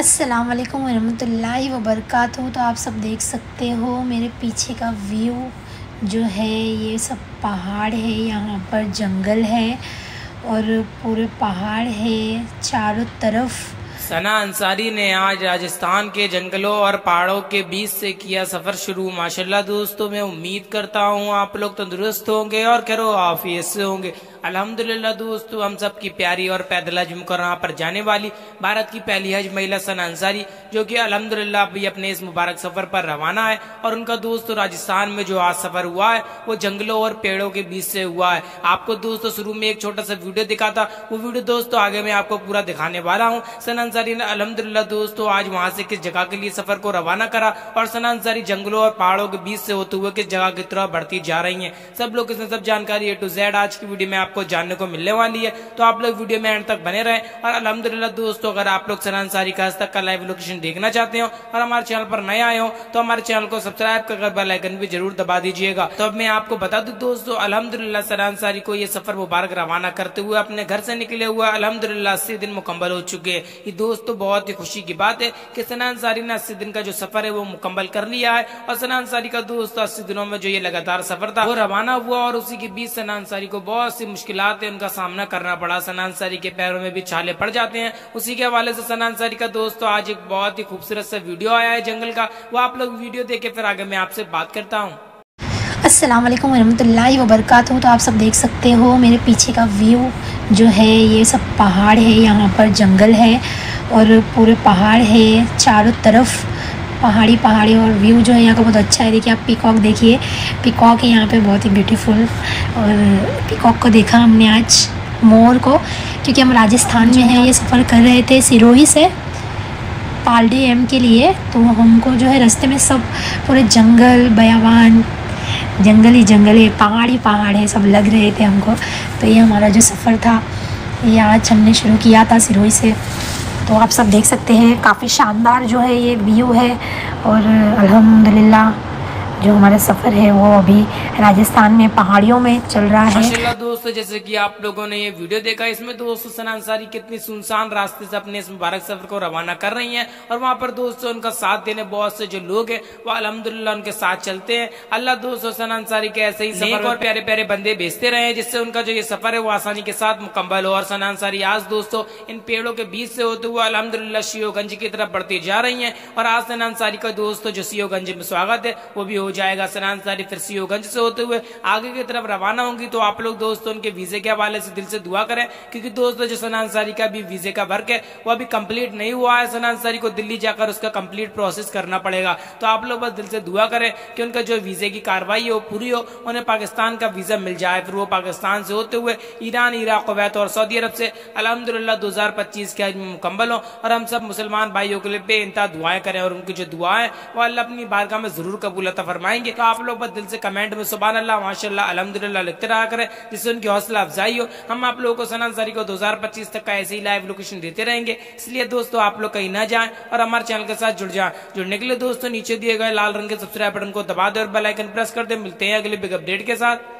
अस्सलाम वालेकुम वरहमतुल्लाहि वबरकातुहू। तो आप सब देख सकते हो मेरे पीछे का व्यू जो है, ये सब पहाड़ है, यहाँ पर जंगल है और पूरे पहाड़ है चारों तरफ। सना अंसारी ने आज राजस्थान के जंगलों और पहाड़ों के बीच से किया सफ़र शुरू। माशाल्लाह दोस्तों, मैं उम्मीद करता हूँ आप लोग तंदुरुस्त होंगे और खैरो आफियत से होंगे। अल्हम्दुलिल्लाह दोस्तों, हम सब की प्यारी और पैदल हज मुकर्रमा पर जाने वाली भारत की पहली हज महिला सना अंसारी, जो कि अल्हम्दुलिल्लाह अभी अपने इस मुबारक सफर पर रवाना है। और उनका दोस्तों राजस्थान में जो आज सफर हुआ है वो जंगलों और पेड़ों के बीच से हुआ है। आपको दोस्तों शुरू में एक छोटा सा वीडियो दिखा था, वो वीडियो दोस्तों आगे मैं आपको पूरा दिखाने वाला हूँ। सना अंसारी ने अल्हम्दुलिल्लाह दोस्तों आज वहाँ से किस जगह के लिए सफर को रवाना करा और सना अंसारी जंगलों और पहाड़ों के बीच से होते हुए किस जगह की तरफ बढ़ती जा रही है, सब लोग इसमें सब जानकारी A to Z आज की वीडियो में आपको जानने को मिलने वाली है। तो आप लोग वीडियो में एंड तक बने रहें। और अल्हम्दुलिल्लाह दोस्तों, अगर आप लोग सना अंसारी का आज तक का लाइव लोकेशन देखना चाहते हो और हमारे चैनल पर नए आए हो तो हमारे चैनल को सब्सक्राइब करके बेल आइकन भी जरूर दबा दीजिएगा। तो अब मैं आपको बता दूं दोस्तों, अल्हम्दुलिल्लाह सना अंसारी को ये सफर मुबारक रवाना करते हुए अपने घर से निकले हुए अल्हम्दुलिल्लाह 80 दिन मुकम्मल हो चुके हैं। ये दोस्तों बहुत ही खुशी की बात है की सना अंसारी ने 80 दिन का जो सफर है वो मुकम्मल कर लिया है। और सना अंसारी का दोस्तों 80 दिनों में जो ये लगातार सफर था वो रवाना हुआ और उसी के बीच सना अंसारी को बहुत सी मुश्किलात है उनका सामना करना पड़ा। सना अंसारी के पैरों में भी छाले पड़ जाते हैं। उसी के हवाले से सना अंसारी का दोस्तों आज एक बहुत ही खूबसूरत सा वीडियो आया है जंगल का, वो आप लोग वीडियो देख के फिर आगे मैं आपसे बात करता हूँ। अस्सलाम वालेकुम वरहमतुल्लाहि वबरकातुहू। तो आप सब देख सकते हो मेरे पीछे का व्यू जो है, ये सब पहाड़ है, यहाँ पर जंगल है और पूरे पहाड़ है चारों तरफ, पहाड़ी पहाड़ी। और व्यू जो है यहाँ का बहुत अच्छा है। देखिए आप पीकॉक देखिए, पीकॉक है यहाँ पे बहुत ही ब्यूटीफुल। और पीकॉक को देखा हमने आज, मोर को, क्योंकि हम राजस्थान में हैं। ये सफ़र कर रहे थे सिरोही से पालडे एम के लिए, तो हमको जो है रास्ते में सब पूरे जंगल, बयावान जंगल ही जंगल है, पहाड़ ही पहाड़ है, सब लग रहे थे हमको। तो ये हमारा जो सफ़र था ये आज हमने शुरू किया था सिरोही से। तो आप सब देख सकते हैं काफ़ी शानदार जो है ये व्यू है। और अल्हम्दुलिल्लाह जो हमारा सफ़र है वो अभी राजस्थान में पहाड़ियों में चल रहा है। माशाल्लाह दोस्तों, जैसे कि आप लोगों ने ये वीडियो देखा, इसमें दोस्तों सना अंसारी कितनी सुनसान रास्ते से अपने इस मुबारक सफर को रवाना कर रही हैं। और वहाँ पर दोस्तों उनका साथ देने बहुत से जो लोग हैं वो अल्हम्दुलिल्लाह उनके साथ चलते हैं। अल्लाह दोस्तों सना अंसारी के ऐसे ही नेक और प्यारे प्यारे बंदे भेजते रहे जिससे उनका जो ये सफर है वो आसानी के साथ मुकम्मल हो। और सना अंसारी आज दोस्तों इन पेड़ों के बीच से होते हुए अल्हम्दुलिल्लाह शिवगंज की तरफ बढ़ती जा रही है। और आज सना अंसारी का दोस्तों जो शिवगंज में स्वागत है वो भी जाएगा। सना अंसारी फिर सिरोही से होते हुए आगे की तरफ रवाना होंगी। तो आप लोग दोस्तों उनके वीजे के हवाले से दिल से दुआ करें, क्योंकि दोस्तों जो सना अंसारी का भी वीजे का वर्क है वो अभी कंप्लीट नहीं हुआ है। सना अंसारी को दिल्ली जाकर उसका कंप्लीट प्रोसेस करना पड़ेगा। तो आप लोग बस दिल से दुआ करें कि उनका जो वीजे की कार्रवाई हो पूरी हो, उन्हें पाकिस्तान का वीजा मिल जाए, फिर वो पाकिस्तान से होते हुए ईरान, इराक, कुवैत और सऊदी अरब से अल्हम्दुलिल्लाह 2025 के हज में मुकम्मल हो। और हम सब मुसलमान भाइयों के लिए बेइंतहा दुआएं करें और उनकी जो दुआएं वो अल्लाह अपनी बारगाह में जरूर कबूल अता फरमाएंगे। तो आप लोग बस दिल से कमेंट में सुबहानअल्लाह, माशाल्लाह, अल्हम्दुलिल्लाह लिखते रहा करें, जिससे उनकी हौसला अफजाई हो। हम आप लोगों को सना अंसारी को 2025 तक का ऐसे ही लाइव लोकेशन देते रहेंगे, इसलिए दोस्तों आप लोग कहीं ना जाएं और हमारे चैनल के साथ जुड़ जाएं। जुड़ने के लिए दोस्तों नीचे दिए गए लाल रंग के सब्सक्राइब बटन को दबा दें और बेल आइकन प्रेस कर दें। मिलते हैं अगले बिग अपडेट के साथ।